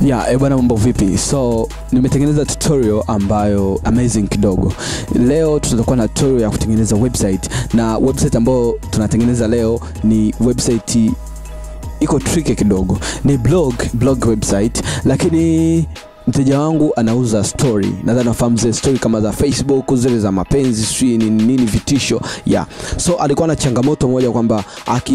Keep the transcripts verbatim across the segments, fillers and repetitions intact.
Yeah, ebwana, mambo vipi? So nimetengeneza tutorial ambayo amazing kidogo. Leo tutakuwa na tutorial ya kutengeneza website, na website ambayo tunatengeneza leo ni website iko tricky kidogo. Ni blog blog website, lakini mteja wangu anauza story. Nadhani nafahamu zile story kama za Facebook, zile za mapenzi, sijui nini nini, vitisho. Yeah. So alikuwa na changamoto moja kwamba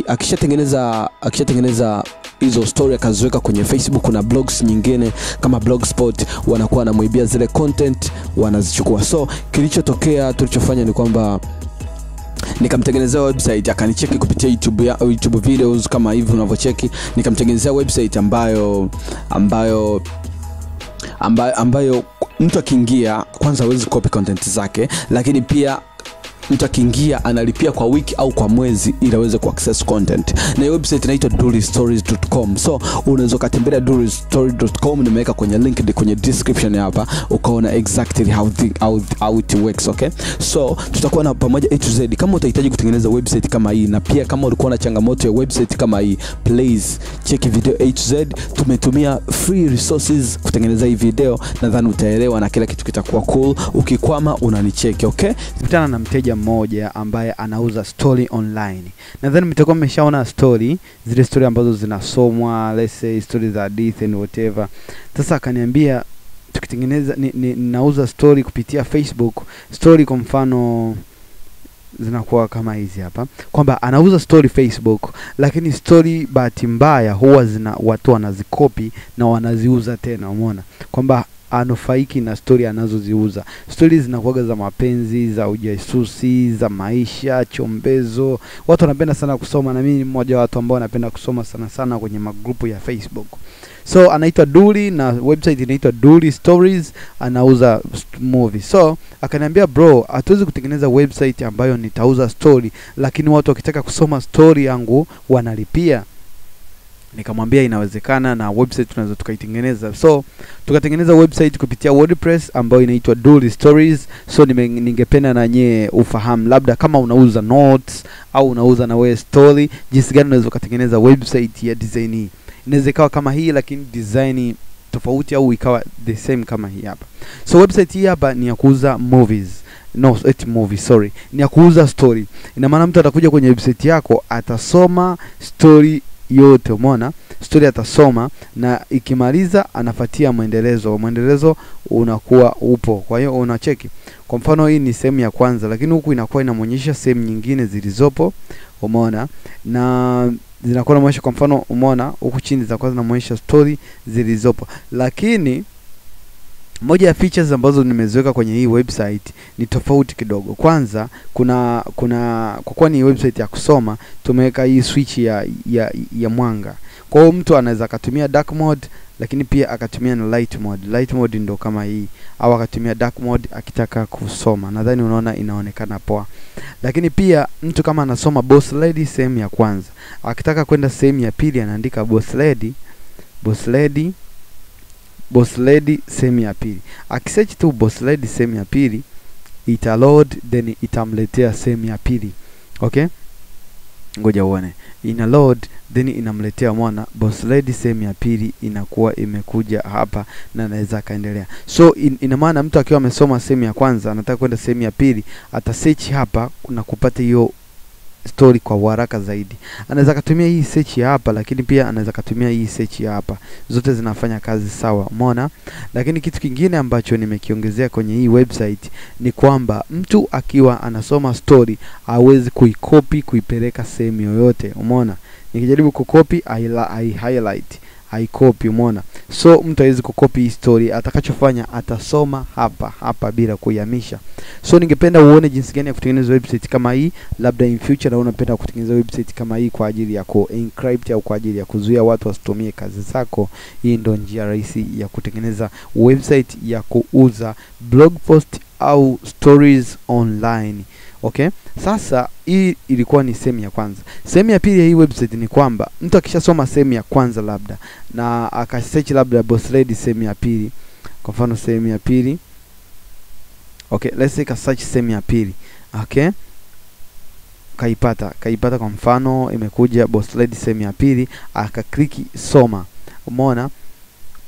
akishatengeneza akishatengeneza hizo story akaziweka kwenye Facebook na blogs nyingine kama blogspot, wanakuwa na muibia zile content, wanazichukua. So kilichotokea, tulichofanya ni kwamba nikamtengenezea website, akanicheki kupitia YouTube ya, YouTube videos kama hivi unavyocheki. Nikamtengenezea website ambayo ambayo ambayo, ambayo mtu akiingia kwanza hawezi copy content zake, lakini pia mtu akiingia analipia kwa wiki au kwa mwezi ili aweze kuaccess content. Na hiyo website inaitwa duli stories dot com. So unaweza kutembelea duli stories dot com, nimeweka kwenye link kwenye description hapa, ukaona exactly how the, how, how it works, okay? So tutakuwa na pamoja A to Z. Kama utahitaji kutengeneza website kama hii, na pia kama ulikuwa na changamoto ya website kama hii, please check video A to Z. Tumetumia free resources kutengeneza hii video, nadhani utaelewa na kila kitu kitakuwa cool. Ukikwama unanicheki, okay? Tutana na mteja moja ambaye anauza story online. Nadhani mtakuwa mmeshaona story, zile story ambazo zinasomwa, let's say story za hadithi and whatever. Sasa akaniambia tukitengeneza ni, ni, nauza story kupitia Facebook. Story kwa mfano zinakuwa kama hizi hapa, kwamba anauza story Facebook, lakini story bahati mbaya huwa zina watu wanazikopi na wanaziuza tena, umeona? Kwamba anufaiki na story anazoziuza. Stories zinakuwa za mapenzi, za ujasusi, za maisha, chombezo. Watu wanapenda sana kusoma, na mimi mmoja wa watu ambao wanapenda kusoma sana sana kwenye magrupu ya Facebook. So anaitwa Duli, na website inaitwa Duli Stories, anauza movie. So akaniambia, bro, hatuwezi kutengeneza website ambayo nitauza story, lakini watu wakitaka kusoma story yangu wanalipia. Nikamwambia inawezekana, na website tunaweza tukaitengeneza. So tukatengeneza website kupitia WordPress ambayo inaitwa Duli Stories. So ningependa na nye ufahamu, labda kama unauza notes au unauza na wewe story, jinsi gani unaweza kutengeneza website ya design hii. Inaweza ikawa kama hii, lakini design tofauti, au ikawa the same kama hii hapa. So website hii hapa ni ya kuuza movies. No, it's movie, sorry. Ni ya kuuza story. Ina maana mtu atakuja kwenye website yako, atasoma story yote, umeona? Story atasoma, na ikimaliza anafuatia muendelezo. Muendelezo unakuwa upo. Kwa hiyo unacheki. Kwa mfano hii ni sehemu ya kwanza, lakini huku inakuwa inamuonyesha sehemu nyingine zilizopo, umeona? Na zinakuwa inamuonyesha, kwa mfano, umeona huku chini za kwanza inamuonyesha story zilizopo. Lakini moja ya features ambazo nimeziweka kwenye hii website ni tofauti kidogo. Kwanza kuna kuna kwa kuwa ni website ya kusoma, tumeweka hii switch ya ya, ya mwanga. Kwa hiyo mtu anaweza akatumia dark mode, lakini pia akatumia na light mode. Light mode ndio kama hii, au akatumia dark mode akitaka kusoma. Nadhani unaona inaonekana poa. Lakini pia mtu kama anasoma boss lady sehemu ya kwanza, akitaka kwenda sehemu ya pili anaandika boss lady, boss lady Boss lady sehemu ya pili. Akisearch tu boss lady sehemu ya pili, ita load, then itamletea sehemu ya pili. Okay? Ngoja uone. Ina load, then inamletea, mwana, boss lady sehemu ya pili inakuwa imekuja hapa, na naweza kaendelea. So in, ina maana mtu akiwa amesoma sehemu ya kwanza anataka kwenda sehemu ya pili, atasearch hapa na kupata hiyo story kwa haraka zaidi. Anaweza kutumia hii search hapa, lakini pia anaweza kutumia hii search hapa. Zote zinafanya kazi sawa, umeona? Lakini kitu kingine ambacho nimekiongezea kwenye hii website ni kwamba mtu akiwa anasoma story hawezi kuikopi kuipeleka sehemu yoyote, umeona? Nikijaribu kukopi highlight, haikopi, umeona? So mtu hawezi kukopi hii story, atakachofanya atasoma hapa hapa bila kuihamisha. So ningependa uone jinsi gani ya kutengeneza website kama hii. Labda in future na unapenda kutengeneza website kama hii kwa ajili ya ku-encrypt au kwa ajili ya kuzuia watu wasitumie kazi zako, hii ndio njia rahisi ya kutengeneza website ya kuuza blog post au stories online. Okay? Sasa hii ilikuwa ni sehemu ya kwanza. Sehemu ya pili ya hii website ni kwamba mtu akishasoma sehemu ya kwanza labda, na akasearch labda boss lady sehemu ya pili. Kwa mfano sehemu ya pili. Okay, let's say ka search sehemu ya pili. Okay? Kaipata, kaipata kwa mfano imekuja boss lady sehemu ya pili, aka click soma. Umeona?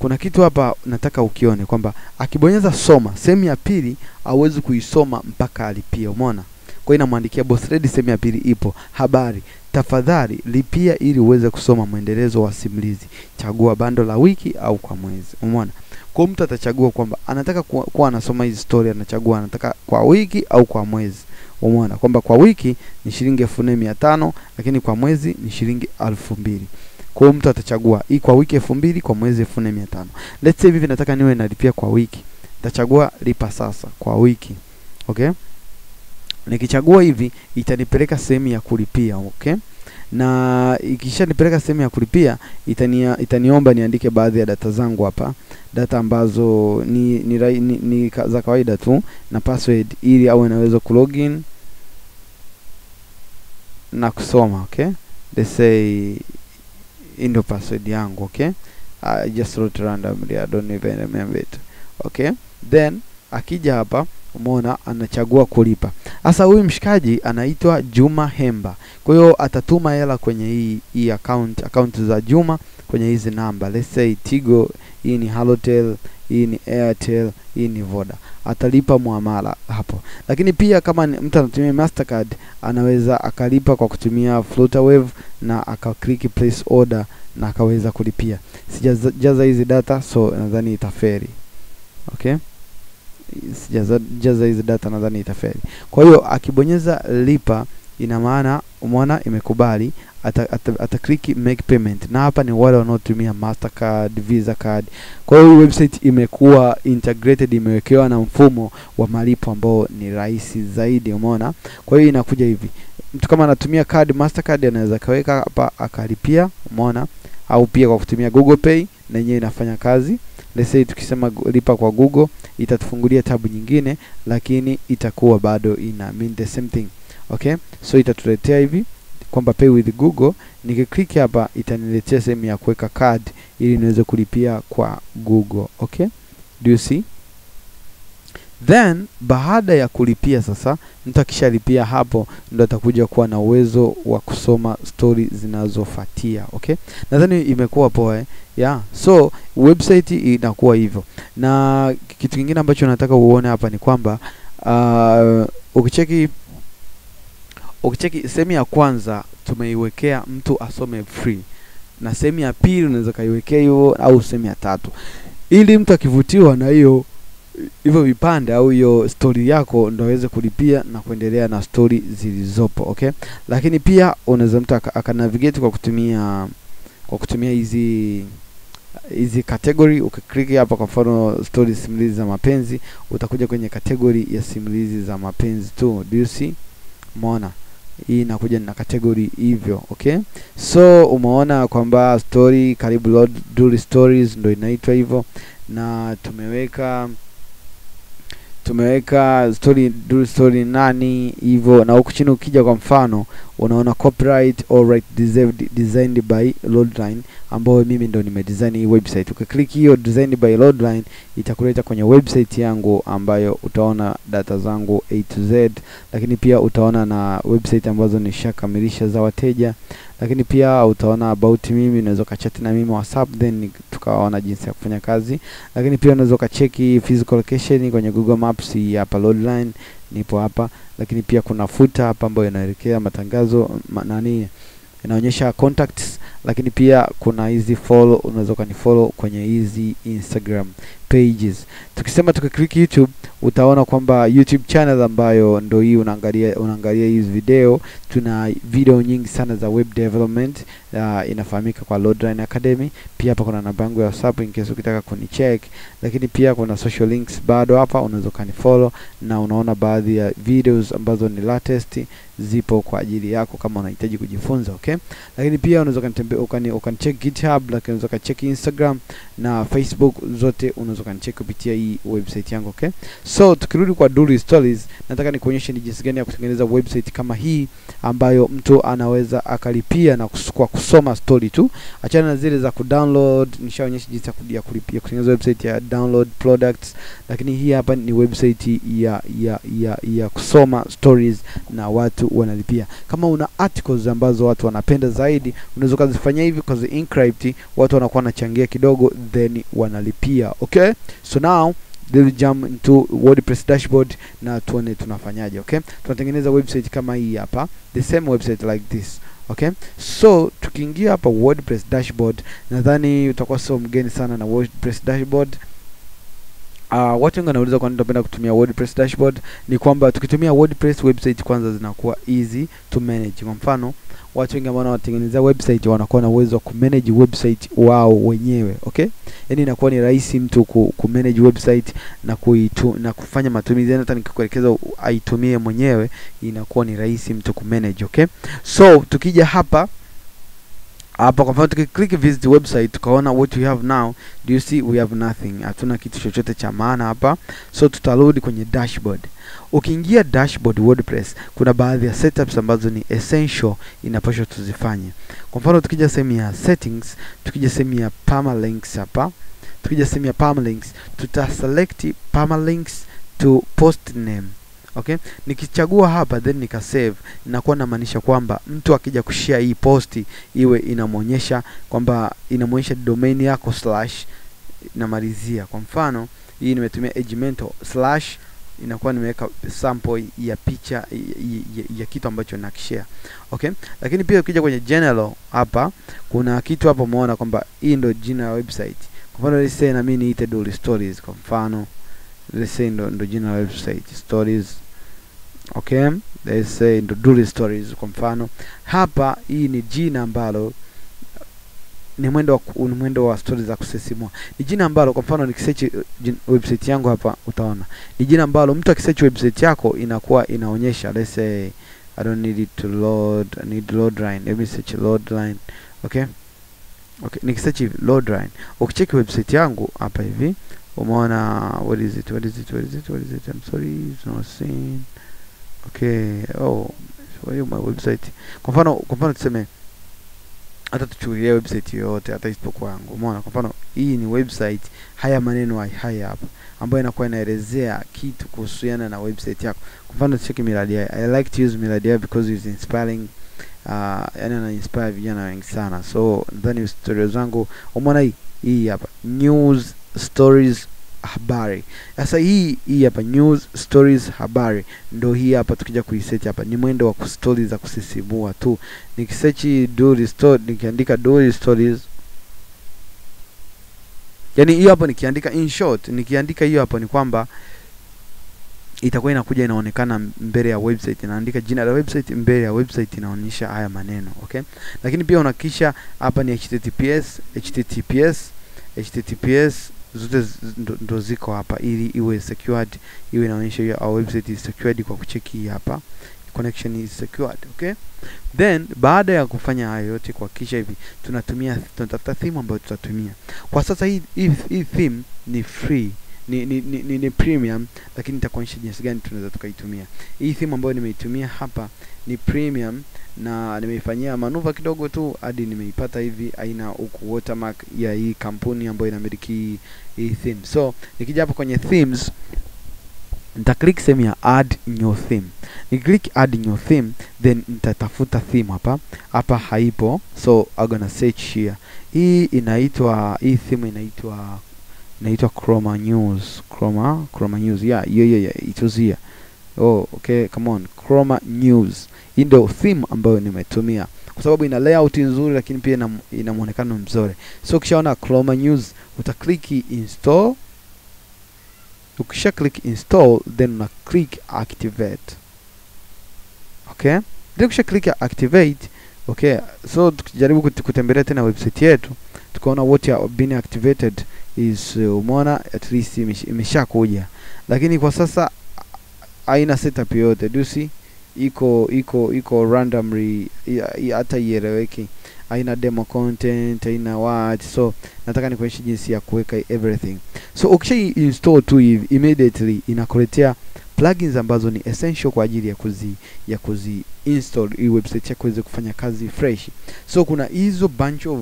kuna kitu hapa nataka ukione kwamba akibonyeza soma sehemu ya pili hawezi kuisoma mpaka alipia. Umeona? Kwa hiyo naandikia boss ready, sehemu ya pili ipo habari, tafadhali lipia ili uweze kusoma muendelezo wa simulizi, chagua bando la wiki au kwa mwezi. Umeona? Kwa mtu atachagua kwamba anataka kuwa, kuwa anasoma hizi story, anachagua anataka kwa wiki au kwa mwezi. Umeona kwamba kwa wiki ni shilingi elfu nne mia tano lakini kwa mwezi ni shilingi elfu mbili. Kwa mtu atachagua hii kwa wiki elfu mbili, kwa mwezi elfu nne mia tano. Let's say hivi nataka niwe nalipia kwa wiki. Nitachagua lipa sasa kwa wiki. Okay? Nikichagua hivi itanipeleka sehemu ya kulipia, okay? Na ikishanipeleka sehemu ya kulipia itania, itaniomba niandike baadhi ya data zangu hapa. Data ambazo ni ni, ni, ni za kawaida tu na password ili awe anaweza kulogin na kusoma, okay? Let's say ndio password yangu, okay? I just wrote randomly, I don't even remember it. Okay? Then akija hapa umeona anachagua kulipa. Sasa huyu mshikaji anaitwa Juma Hemba. Kwa hiyo atatuma hela kwenye hii hii account, account za Juma kwenye hizi namba. Let's say Tigo, hii ni Halotel, hii ni Airtel, hii ni Voda. Atalipa muamala hapo. Lakini pia kama mtu anatumia Mastercard anaweza akalipa kwa kutumia Flutterwave na akaklik place order na akaweza kulipia. Sijajaza hizi data, so nadhani itaferi. Okay? Sijaza jaza hizi data nadhani itafeli. Kwa hiyo akibonyeza lipa ina maana umeona imekubali, atakliki ata, ata make payment. Na hapa ni wale wanaotumia Mastercard, Visa card. Kwa hiyo website imekuwa integrated, imewekewa na mfumo wa malipo ambao ni rahisi zaidi, umeona? Kwa hiyo inakuja hivi. Mtu kama anatumia card Mastercard anaweza kaweka hapa akalipia, umeona? Au pia kwa kutumia Google Pay na yenyewe inafanya kazi. Let's say tukisema lipa kwa Google itatufungulia tabu nyingine lakini itakuwa bado ina mean the same thing. Okay? So itatuletea hivi kwamba pay with Google, nikiklik hapa itaniletea sehemu ya kuweka card ili niweze kulipia kwa Google. Okay? Do you see? Then baada ya kulipia sasa, mtu akishalipia hapo ndo atakuja kuwa na uwezo wa kusoma story zinazofuatia, okay? Nadhani imekuwa poa, eh? Yeah. So website inakuwa hivyo. Na kitu kingine ambacho nataka uone hapa ni kwamba uh, ukicheki ukicheki sehemu ya kwanza tumeiwekea mtu asome free. Na sehemu ya pili unaweza kaiwekea hiyo au sehemu ya tatu. Ili mtu akivutiwa na hiyo hivyo vipande au hiyo story yako ndio uweze kulipia na kuendelea na story zilizopo, okay? Lakini pia unaweza mtu akanavigate kwa kutumia kwa kutumia hizi hizi category. Ukiklik hapa kwa mfano story simulizi za mapenzi, utakuja kwenye category ya simulizi za mapenzi tu. Do you see? Umeona? Hii inakuja na category hivyo, okay? So umeona kwamba story karibu Duli Stories ndio inaitwa hivyo, na tumeweka tumeweka story Duli Story nani hivyo. Na huko chini ukija kwa mfano unaona copyright all right deserved designed by Lordline, ambao mimi ndo nimedesign hii website. Ukiklik hiyo designed by Lordline itakuleta kwenye website yangu ambayo utaona data zangu A to Z, lakini pia utaona na website ambazo nishakamilisha za wateja, lakini pia utaona about mimi, unaweza kachat na mimi WhatsApp then tukaona jinsi ya kufanya kazi, lakini pia unaweza kacheki physical location kwenye Google Maps hapa Lordline nipo hapa, lakini pia kuna futa hapa ambayo inaelekea matangazo ma, nani inaonyesha contacts, lakini pia kuna hizi follow, unaweza kunifollow kwenye hizi Instagram pages. Tukisema tukiklik YouTube utaona kwamba YouTube channel ambayo ndio hii unaangalia unaangalia hizi video, tuna video nyingi sana za web development, uh, inafahamika kwa RodLine Academy. Pia hapa kuna namba yangu ya WhatsApp in case ukitaka kunicheck, lakini pia kuna social links bado hapa unaweza kunifollow na unaona baadhi ya videos ambazo ni latest zipo kwa ajili yako kama unahitaji kujifunza, okay? Lakini pia unaweza kanitembea ukanicheck GitHub, lakini unaweza kacheck Instagram na Facebook, zote unaweza kanicheck kupitia hii website yangu, okay? So tukirudi kwa Duli Stories, nataka nikuonyeshe ni jinsi gani ya kutengeneza website kama hii ambayo mtu anaweza akalipia na kwa kusoma story tu. Achana na zile za kudownload, nishaonyesha jinsi ya kulipia kutengeneza website ya download products, lakini hii hapa ni website ya ya ya ya kusoma stories na watu wanalipia. Kama una articles ambazo watu wana napenda zaidi, unaweza kuzifanyia hivi cause encrypt, watu wanakuwa nachangia kidogo then wanalipia. Okay, so now then we jump into WordPress dashboard na tuone tunafanyaje. Okay, tunatengeneza website kama hii hapa, the same website like this. Okay, so tukiingia hapa WordPress dashboard, nadhani utakuwa sio mgeni sana na WordPress dashboard. Uh, watu wengi wanauliza kwa nini tunapenda kutumia WordPress dashboard. Ni kwamba tukitumia WordPress website kwanza zinakuwa easy to manage. Kwa mfano watu wengi ambao wanatengeneza website wanakuwa na uwezo wa kumanage website wao wenyewe. Okay, yani inakuwa ni rahisi mtu kumanage website na kuitu, na kufanya matumizi. Yani hata nikikuelekeza aitumie mwenyewe inakuwa ni rahisi mtu kumanage. Okay, so tukija hapa hapa kwa mfano tukiclick visit website, tukaona what we have now. Do you see we have nothing? Hatuna kitu chochote cha maana hapa. So tutarudi kwenye dashboard. Ukiingia dashboard WordPress, kuna baadhi ya setups ambazo ni essential inapaswa tuzifanye. Kwa mfano tukija sehemu ya settings, tukija sehemu ya permalinks hapa. Tukija sehemu ya permalinks, tutaselect permalinks to post name. Okay, nikichagua hapa then nika save, inakuwa inamaanisha kwamba mtu akija kushare hii posti iwe inamuonyesha kwamba inamuonyesha domain yako slash inamalizia. Kwa mfano hii nimetumia Elementor slash, inakuwa nimeweka sample ya picha ya, ya, ya kitu ambacho nakishare. Okay, lakini pia ukija kwenye general hapa kuna kitu hapo umeona kwamba hii ndio jina la website. Kwa mfano let's say na mimi niite Duli Stories kwa mfano. Let's say ndo, ndo jina la website stories. Okay, let's say ndo Duli Stories kwa mfano. Hapa hii ni jina ambalo ni mwendo wa ni mwendo wa stories za kusesimua. Ni jina ambalo kwa mfano nikisearch website yangu hapa utaona. Ni jina ambalo mtu akisearch website yako inakuwa inaonyesha. Let's say I don't need it to load, I need Lordline. Let me search Lordline. Okay? Okay, nikisearch Lordline. Ukicheck website yangu hapa hivi, umeona what is it? What is it? What is it? What is it? I'm sorry, it's not seen. Okay, oh, show you my website. Kwa mfano, kwa mfano tuseme hata tuchukulie website yote hata isipokuwa yangu. Umeona kwa mfano hii ni website, haya maneno haya hapa ambayo inakuwa inaelezea kitu kuhusiana na website yako. Kwa mfano check miradi haya. I like to use miradi haya because it's inspiring. Ah, uh, yana inspire vijana wengi sana. So, ndani stories zangu umeona hii hii hapa. News stories habari. Sasa hii hii hapa news stories habari ndio hii hapa. Tukija kuisearch hapa ni mwendo wa stories za kusisimua tu. Nikisearch Duli Stories, nikiandika Duli Stories, yani hiyo hapo nikiandika in short, nikiandika hiyo hapo ni kwamba itakuwa inakuja inaonekana mbele ya website. Inaandika jina la website, mbele ya website inaonyesha haya maneno. Okay, lakini pia unahakisha hapa ni https https https zote ndo ziko hapa ili iwe secured, iwe inaonyesha hiyo our website is secured kwa kucheki hapa connection is secured. Okay, then baada ya kufanya hayo yote kuhakikisha hivi tunatumia tunatafuta theme ambayo tutatumia. Kwa sasa hii hii theme ni free, ni ni ni, ni premium, lakini nitakuonyesha jinsi gani tunaweza tukaitumia. Hii theme ambayo nimeitumia hapa ni premium na nimeifanyia manuva kidogo tu hadi nimeipata hivi aina huku watermark ya hii kampuni ambayo inamiliki hii theme. So nikija hapa kwenye themes, nita click sehemu ya add new theme. Nikiclick add new theme then nitatafuta theme hapa. Hapa haipo, so I'm gonna search here. Hii inaitwa hii theme inaitwa inaitwa Chroma News. Chroma Chroma News. Yeah, yeah, yeah, yeah. It was here. Oh, okay, come on. Chroma News. Hii ndio theme ambayo nimetumia kwa sababu ina layout nzuri lakini pia ina, ina muonekano mzuri. So ukishaona Chroma News utakliki install. Ukisha click install then una click activate. Okay? Then ukisha click activate. Okay, so tukijaribu kutembelea tena website yetu tukaona what have been activated is uh, umeona at least imeshakuja. Lakini kwa sasa haina setup yote. Do you see? Iko iko iko randomly, hata ieleweki. Haina demo content, haina what. So nataka nikuonyeshe jinsi ya kuweka everything. So ukishai install tu hivi immediately inakuletea plugins ambazo ni essential kwa ajili ya kuzi ya kuzi install hii website yako iweze kufanya kazi fresh. So kuna hizo bunch of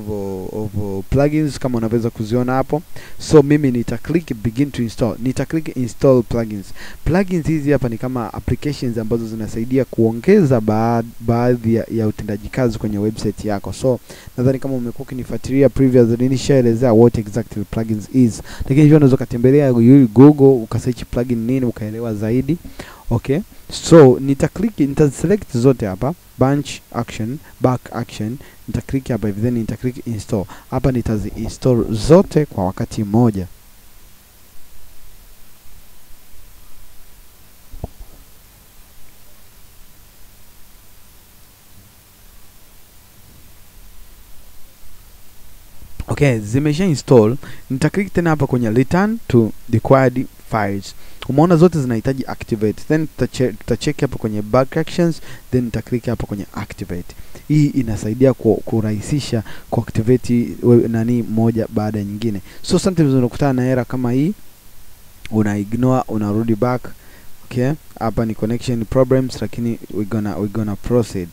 of plugins kama unaweza kuziona hapo. So mimi nita click begin to install. Nita click install plugins. Plugins hizi hapa ni kama applications ambazo zinasaidia kuongeza baad, baadhi ya, ya utendaji kazi kwenye website yako. So nadhani kama umekuwa ukinifuatilia previous nilishaelezea what exactly plugins is. Lakini hiyo unaweza kutembelea Google ukasearch plugin nini ukaelewa zaidi. Okay, so nita click, nita select zote hapa, bunch action, back action, nita click hapa, then nita click install. Hapa nitazi install zote kwa wakati moja. Okay, zimesha install, nita click tena hapa kwenye return to required files. Umeona zote zinahitaji activate. Then tutacheki hapa kwenye back actions, then tutaklik hapa kwenye activate. Hii inasaidia kurahisisha ku activate nani moja baada ya nyingine. So sometimes unakutana na error kama hii, una ignore, unarudi back. Okay? Hapa ni connection problems, lakini we gonna we gonna proceed.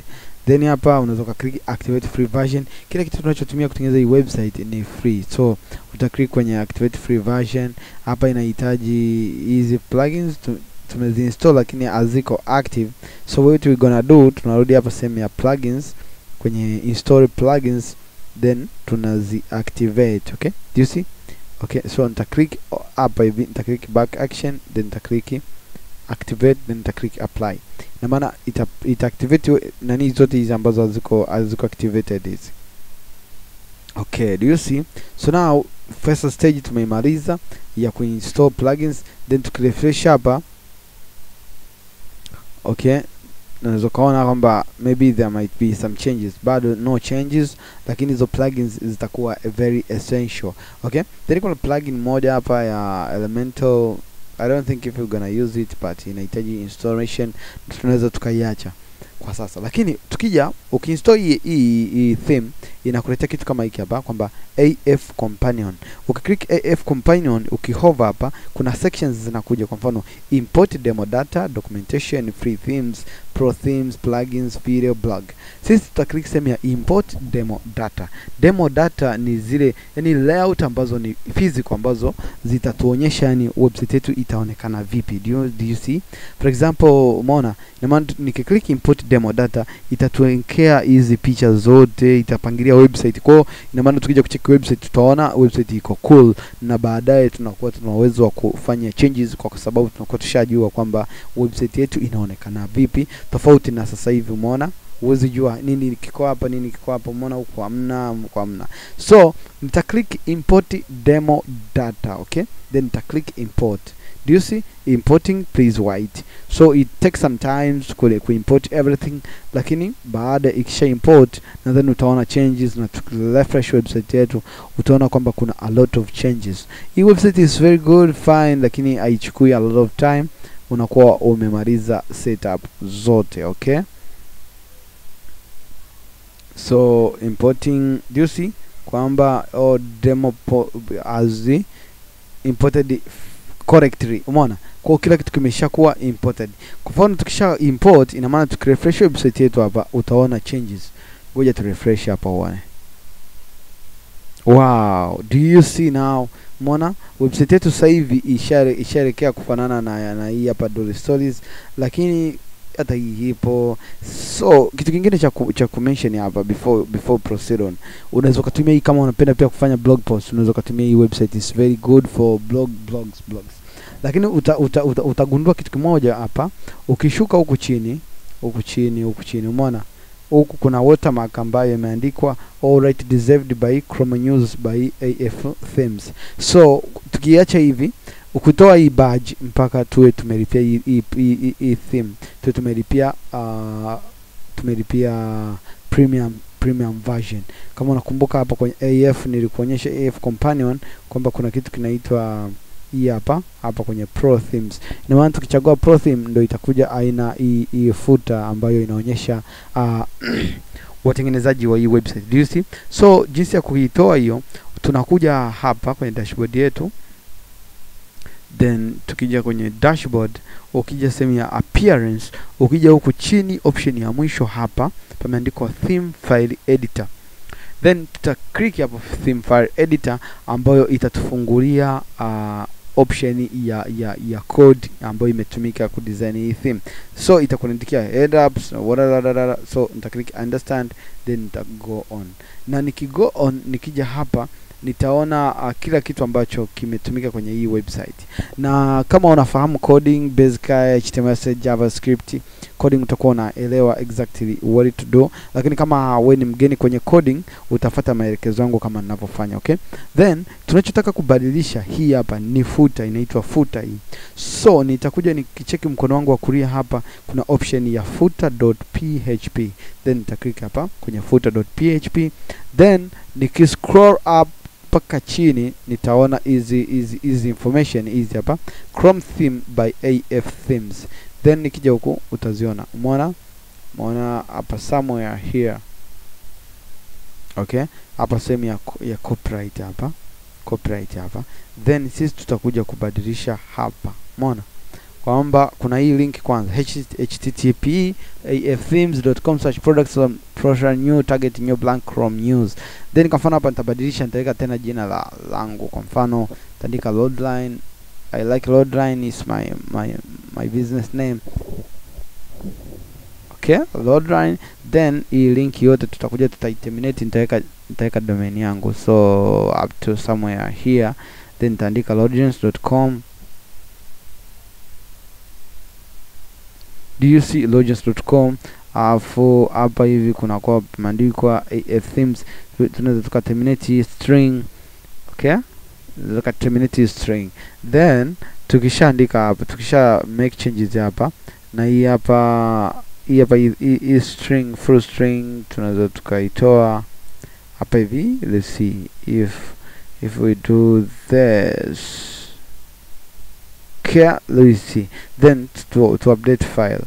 Then hapa unaweza click activate free version. Kila kitu tunachotumia kutengeneza hii website ni free. So utaklik kwenye activate free version. Hapa inahitaji easy plugins tumeziinstall lakini haziko active. So what we gonna do, tunarudi hapa sehemu ya plugins kwenye install plugins, then tunazi activate. Okay, do you see? Okay, so nitaklik hapa hivi, nitaklik back action, then nitaklik activate, then nitaklik apply. Na maana ita, ita activate nani zote hizo ambazo haziko haziko activated hizi. Okay, do you see? So now first stage tumeimaliza ya kuinstall plugins, then tukirefresh hapa. Okay, unaweza kaona kwamba maybe there might be some changes, bado no changes, lakini hizo plugins zitakuwa very essential. Okay, then kuna plugin moja hapa ya Elementor. I don't think if you're gonna use it, but inahitaji installation, tunaweza tukaiacha kwa sasa. Lakini tukija ukiinstall hii theme inakuletea kitu kama hiki hapa kwamba A F Companion. Ukiklik A F Companion, ukihover hapa kuna sections zinakuja, kwa mfano import demo data, documentation, free themes, pro themes, plugins, video, blog. Sisi tutaklik sehemu ya import demo data. Demo data ni zile yani layout ambazo ni physical ambazo zitatuonyesha yani website yetu itaonekana vipi. Do you, do you see? For example, umeona nikiklik import demo data itatuwekea hizi picha zote, itapangilia website. Kwa hiyo ina maana tukija kucheck website tutaona website iko cool, na baadaye tunakuwa tuna uwezo wa kufanya changes kwa sababu tunakuwa tushajua kwamba website yetu inaonekana vipi, tofauti na sasa hivi. Umeona uwezi jua nini kiko hapa, nini kiko hapa. Umeona huko amna, huko amna. So nita click import demo data. Okay, then nita click import. Do you see? Importing please wait. So it takes some time to import everything, lakini baada ikisha import na then utaona changes, na refresh website yetu utaona kwamba kuna a lot of changes. Hii website is very good fine, lakini haichukui a lot of time, unakuwa umemaliza setup zote. Okay, so importing, do you see kwamba oh, demo as imported correctly. Umeona kwa kila kitu kimeshakuwa imported. Kwa mfano tukisha import ina maana tukirefresh website yetu hapa utaona changes. Ngoja tu refresh hapa uone. Wow, do you see now? Umeona website yetu sasa hivi ishare ishaelekea kufanana na na hii hapa Duli Stories, lakini hata hii ipo. So kitu kingine cha cha kumention hapa before before proceed on, unaweza kutumia hii kama unapenda pia kufanya blog posts. Unaweza kutumia hii website, is very good for blog blogs blogs. Lakini uta, uta, uta, utagundua kitu kimoja hapa, ukishuka huku chini huku chini huku chini, umeona huku kuna watermark ambayo imeandikwa all right deserved by Chroma News by A F Themes. So tukiacha hivi, ukitoa hii badge mpaka tuwe tumelipia hii theme, tuwe tumelipia uh, tumelipia premium premium version. Kama unakumbuka hapa kwenye A F nilikuonyesha A F Companion kwamba kuna kitu kinaitwa hii hapa hapa kwenye pro themes. Na maana tukichagua pro theme ndio itakuja aina hii footer ambayo inaonyesha uh, watengenezaji wa hii website. Do you see? So jinsi ya kuitoa hiyo, tunakuja hapa kwenye dashboard yetu, Then tukija kwenye dashboard, ukija sehemu ya appearance, ukija huku chini option ya mwisho hapa pameandikwa theme file editor. Then tuta click hapo theme file editor ambayo itatufungulia uh, option ya ya ya code ambayo imetumika ku design hii theme. So itakuandikia head ups whatever, so nita click understand, then nita go on. Na niki go on, nikija hapa nitaona uh, kila kitu ambacho kimetumika kwenye hii website. Na kama unafahamu coding, basic H T M L, JavaScript, coding utakuwa unaelewa exactly what to do. Lakini kama wewe ni mgeni kwenye coding, utafuata maelekezo yangu kama ninavyofanya, okay? Then tunachotaka kubadilisha hii hapa ni footer, inaitwa footer hii. So nitakuja nikicheki mkono wangu wa kulia hapa kuna option ya footer dot p h p. Then nitaklik hapa kwenye footer dot p h p. Then nikiscroll up paka chini nitaona easy easy easy information easy hapa, Chrome theme by A F Themes. Then nikija huku utaziona, umeona umeona hapa somewhere here, okay, hapa sehemu ya ya copyright hapa, copyright hapa. Then sisi tutakuja kubadilisha hapa, umeona kwamba kuna hii link kwanza h t t p colon slash slash afthemes dot com slash products slash new target new blank Chrome News. Then kwa mfano hapa nitabadilisha, nitaweka tena jina la langu, kwa mfano nitaandika Lordline. I like Lordline is my my my business name, okay, Lordline. Then hii link yote tutakuja tutaiterminate, nitaweka nitaweka domain yangu, so up to somewhere here. Then nitaandika lordlinetz dot com. Do you see logins dot com? Afu uh, hapa hivi kuna kwa maandikwa A F Themes, tunaweza tuka terminate string, okay, tuka terminate string. Then tukishaandika hapa, tukisha make changes hapa, na hii hapa hii hapa hii string full string tunaweza tukaitoa hapa hivi. Let's see if if we do this. Okay, let's see. Then to, to update file.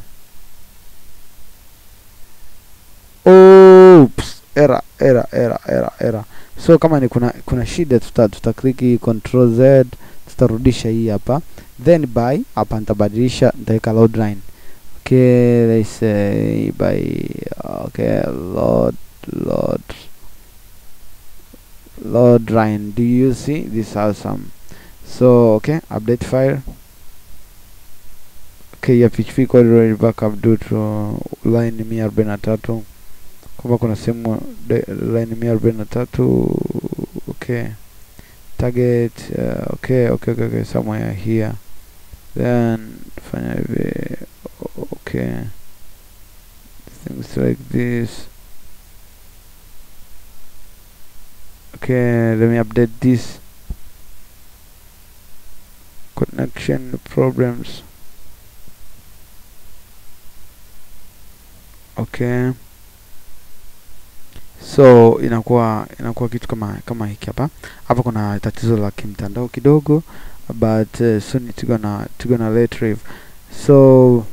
Oops, error, error, error, error, error. So kama ni kuna kuna shida tuta tuta click control Z, tutarudisha hii hapa. Then by hapa nitabadilisha, nitaweka Lordline. Okay, let's say by, okay, Lord Lord Lordline. Do you see this awesome? So okay, update file. Okay, ya P H P code backup due to line mia arobaini na tatu. Kama kuna sehemu line mia arobaini na tatu, okay, target, uh, okay, okay, okay, okay, somewhere here. Then fanya hivi, okay, things like this. Okay, let me update this. Connection problems. Okay, so inakuwa inakuwa kitu kama kama hiki hapa. Hapa kuna tatizo la kimtandao kidogo, but uh, soon it's gonna it's gonna retrieve. So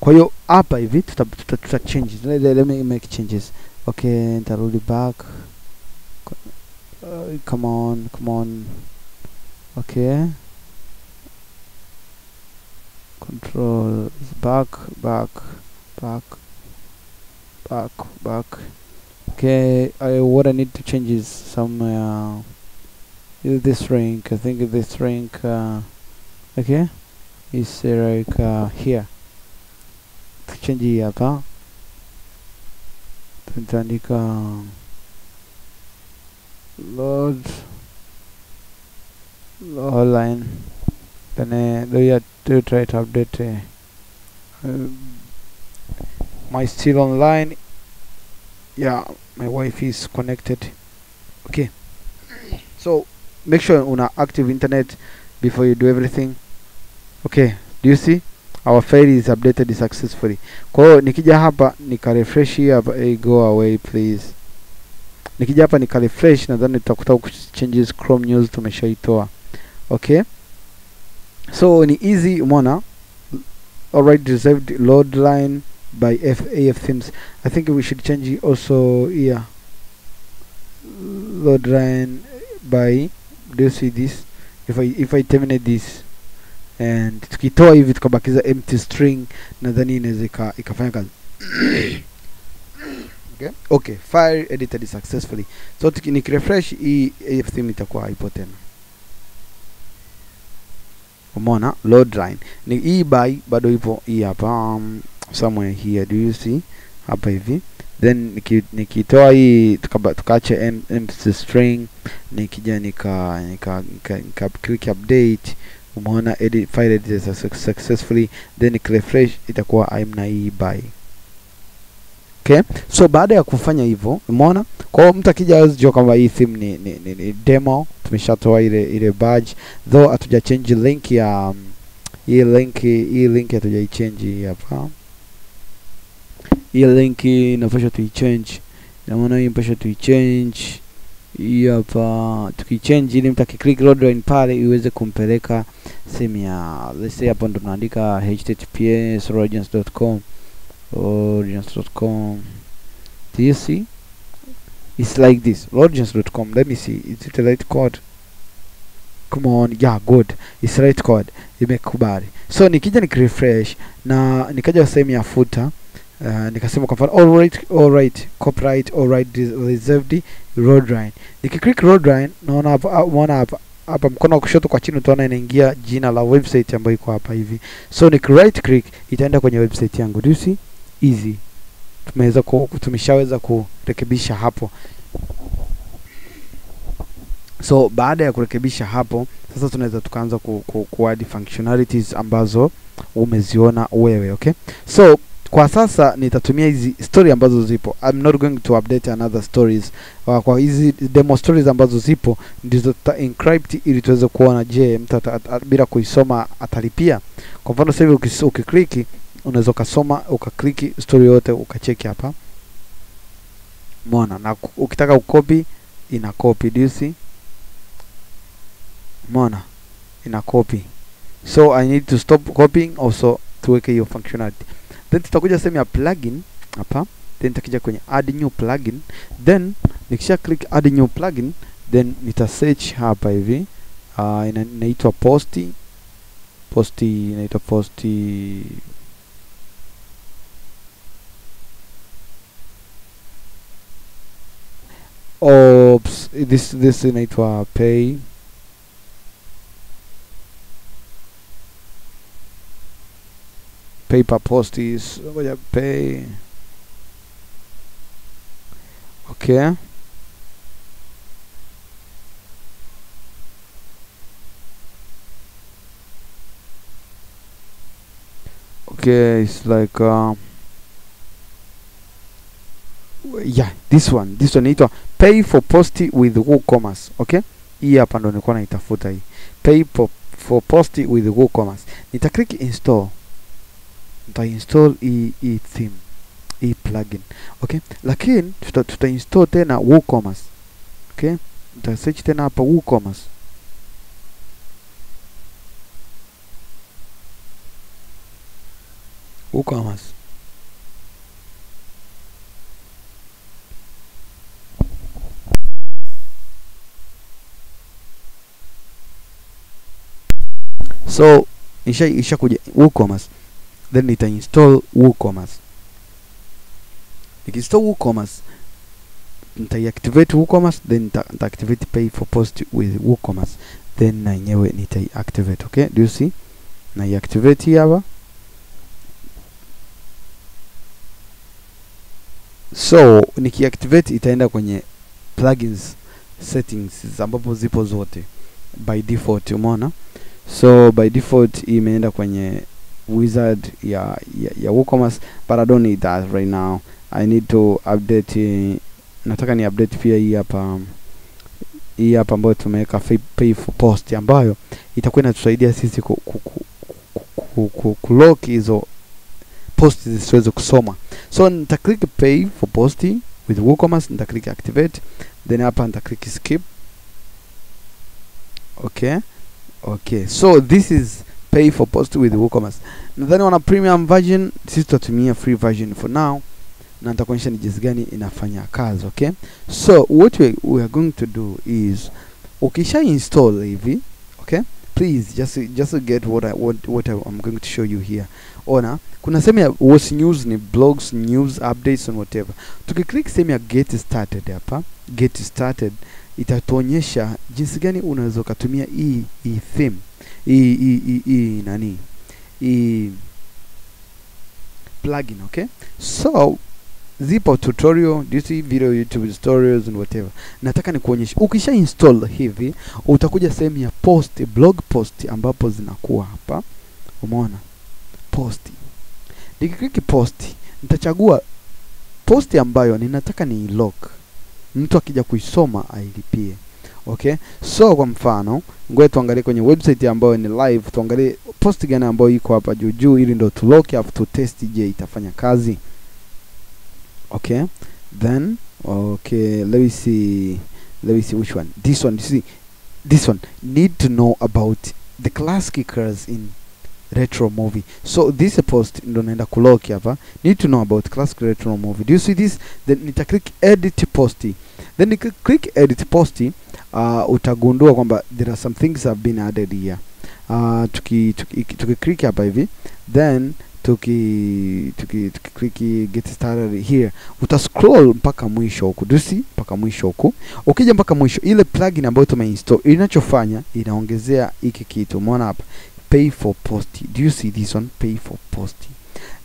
kwa hiyo hapa hivi tuta, tuta, tuta change, let, let me make changes. Okay, nitarudi back. Uh, come on, come on. Okay, control back, back, back, back, back. Okay, I what I need to change is somewhere. Uh, this rank, I think this rank. Uh, okay, is uh, like uh, here. To change it up, huh? Tantanika. Lord. Lord line. Then do you to try to update uh, um, my still online. Yeah, my wife is connected. Okay, so make sure una active internet before you do everything. Okay, do you see our file is updated successfully? Kwa nikija hapa nika refresh hapa, hey, go away please. Nikija hapa nika refresh, nadhani tutakuta changes Chrome News tumeshaitoa. Okay, so ni easy, umeona. Alright, reserved Lordline by A F Themes. I think we should change it also here. Lordline by, do you see this? If I if I terminate this, and tukitoa hivi tukabakiza empty string nadhani inaweza ikafanya kazi. Okay, okay, file edited successfully. So tukinirefresh hii A F theme itakuwa ipo tena. Umeona Lordline ni hii by bado ipo hii hapa um, somewhere here, do you see hapa hivi. Then nikitoa hii tukaacha empty string, nikija nika nika, nika, nika click update. Umeona edit file edited successfully, then nikirefresh itakuwa I'm na hii by. Okay, so baada ya kufanya hivyo umeona, kwa hiyo mtu akija ajue kwamba hii theme ni, ni, ni, ni demo, tumeshatoa ile ile badge though hatuja change link ya um, hii link hii link hatuja change hapa. Hii link inapaswa tu change, na maana inapaswa tu change hii hapa. Tukichange ili mtu akiclick Rodline pale iweze kumpeleka theme ya let's say hapo ndo tunaandika h t t p s rodlinetz dot com rodlinetz dot com. Do you see? It's like this. rodlinetz dot com. Let me see. Is it the right code? Come on. Yeah, good. It's the right code. Imekubali. So nikija nikirefresh na nikaja sehemu ya footer, uh, nikasema kwa mfano all right, all right, copyright, all right reserved Rodline. Nikiclick Rodline naona hapo, unaona hapo hapa mkono wa kushoto kwa chini utaona inaingia jina la website ambayo iko hapa hivi. So nik right click itaenda kwenye website yangu. Do you see? Easy, tumeweza kutumishaweza kurekebisha hapo. So baada ya kurekebisha hapo sasa tunaweza tukaanza ku, ku, ku add functionalities ambazo umeziona wewe. Okay, so kwa sasa nitatumia hizi story ambazo zipo. I'm not going to update another stories. Uh, kwa hizi demo stories ambazo zipo ndizo tuta encrypt ili tuweze kuona je mtu bila kuisoma atalipia. Kwa mfano sasa hivi ukiklik unaweza kusoma ukaklik story yote ukacheki hapa. Umeona, na ukitaka ukopi ina copy. Do you see? Umeona ina copy. So I need to stop copying also tuweke hiyo functionality. Then tutakuja sehemu ya plugin hapa, then takija kwenye add new plugin, then nikisha click add new plugin then nita search hapa hivi uh, inaitwa posti posti inaitwa posti oops this this inaitwa pay paper posties ngoja pay. Okay, okay, it's like um yeah, this one this one inaitwa Pay for Post with WooCommerce. Okay, hii hapa ndo nilikuwa naitafuta hii Pay for, for Post with WooCommerce. Nita click install. Nita install hii hii theme, hii plugin. Okay, lakini tuta, tuta install tena WooCommerce. Okay, nita search tena hapa WooCommerce. WooCommerce. So isha isha kuja WooCommerce. Then nita install WooCommerce. Nikiinstall WooCommerce nita activate WooCommerce, then nita, nita activate Pay for Post with WooCommerce, then na yenyewe nita activate. Okay, do you see? Na activate hapa. So niki activate itaenda kwenye plugins settings ambapo zipo zote by default. Umeona, so by default imeenda kwenye wizard ya ya, ya WooCommerce, but I don't need that right now. I need to update uh, nataka ni update pia hii hapa hii hapa ambayo tumeweka Pay for Post ambayo itakuwa inatusaidia sisi ku ku, ku, ku, ku lock hizo posts zisiweze kusoma. So nita click Pay for Post with WooCommerce, nita click activate, then hapa nita click skip. Okay, okay, so this is Pay for Post with WooCommerce. Nadhani wana premium version, sisi tutatumia free version for now, na nitakuonyesha ni jinsi gani inafanya kazi. Okay, so what we, we are going to do is ukisha install hivi, okay, please just just get what I what what I'm going to show you here. Ona kuna sehemu ya what's news, ni blogs, news updates and whatever. Tukiklik sehemu ya get started hapa, get started itatuonyesha jinsi gani unaweza kutumia hii hii theme hii hii hii nani hii plugin. Okay, so zipo tutorial, duty video, YouTube tutorials and whatever. Nataka nikuonyeshe. Ukisha install hivi, utakuja sehemu ya post, blog post ambapo zinakuwa hapa. Umeona? Post. Nikiklik post, nitachagua post ambayo ninataka ni lock. Mtu akija kuisoma ailipie. Okay? So kwa mfano, ngoja tuangalie kwenye website ambayo ni live, tuangalie post gani ambayo iko hapa juu juu ili ndo tu lock up to test, je itafanya kazi. Okay, then okay, let me see, let me see which one. This one, you see, this one. Need to know about the class kickers in retro movie. So this post ndo naenda kulock hapa. Need to know about classic retro movie. Do you see this? Then nita click edit posti. Then you click edit posti. Uh, utagundua kwamba there are some things have been added here. Uh, tuki tuki tuki click hapa hivi. Then Tuki, tuki, tuki click get started here, uta scroll mpaka mwisho huku. Do you see? Mpaka mwisho huku. Ukija mpaka mwisho, ile plugin ambayo tumeinstall inachofanya inaongezea hiki kitu. Umeona hapa, pay for post. Do you see this one, pay for post?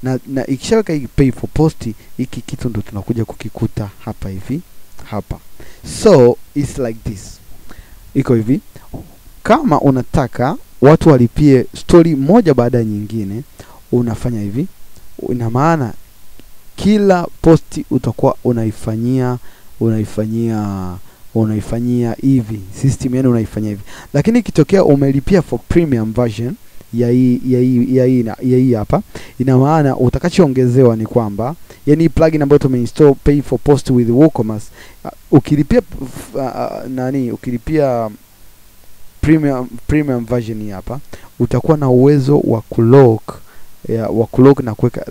Na, na ikishaweka hiki pay for post, hiki kitu ndo tunakuja kukikuta hapa hivi hapa. So it's like this, iko hivi. Kama unataka watu walipie story moja baada nyingine, unafanya hivi. Ina maana kila posti utakuwa unaifanyia unaifanyia unaifanyia hivi system, yani unaifanyia hivi. Lakini ikitokea umelipia for premium version ya hii ya hii ya hii ya hii hapa, ina maana utakachoongezewa ni kwamba, yani plugin ambayo tumeinstall pay for post with WooCommerce, uh, ukilipia uh, uh, nani ukilipia premium premium version hapa, utakuwa na uwezo wa kulock ya wakulock na kuweka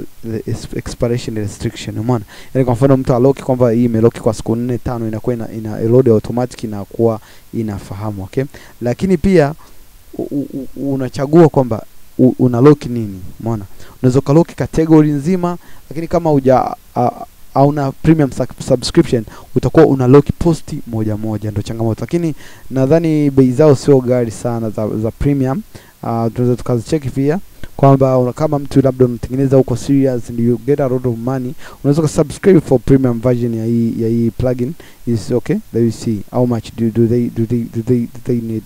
expiration restriction. Umeona? Yaani kwa mfano mtu alock kwamba hii imelock kwa siku nne tano, inakuwa ina, ina load automatic na kuwa inafahamu. Okay, lakini pia u, u, unachagua kwamba una lock nini. Umeona? Unaweza kulock category nzima, lakini kama uja hauna premium subscription utakuwa una lock posti moja moja. Ndio changamoto, lakini nadhani bei zao sio ghali sana za, za premium. Uh, tunaweza tukazicheki pia kwamba kama mtu labda unatengeneza huko serious and you get a lot of money, unaweza subscribe for premium version ya hii ya hii plugin. Is okay, let you see how much do, do they do they do they do they need.